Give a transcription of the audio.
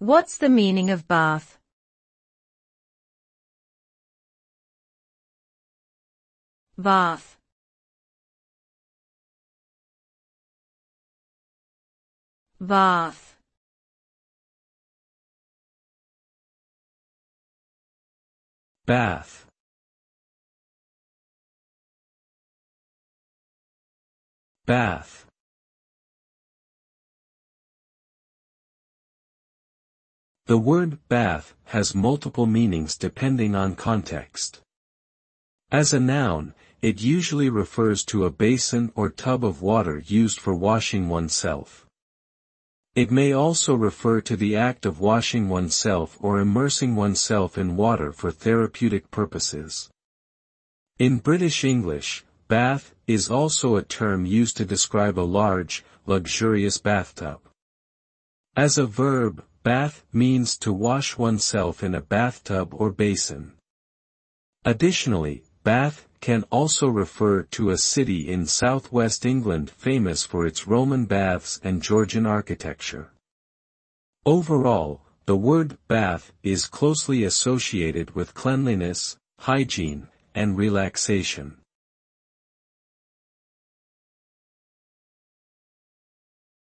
What's the meaning of Bath? Bath. Bath. Bath. Bath. The word bath has multiple meanings depending on context. As a noun, it usually refers to a basin or tub of water used for washing oneself. It may also refer to the act of washing oneself or immersing oneself in water for therapeutic purposes. In British English, bath is also a term used to describe a large, luxurious bathtub. As a verb, bath means to wash oneself in a bathtub or basin. Additionally, bath can also refer to a city in southwest England famous for its Roman baths and Georgian architecture. Overall, the word bath is closely associated with cleanliness, hygiene, and relaxation.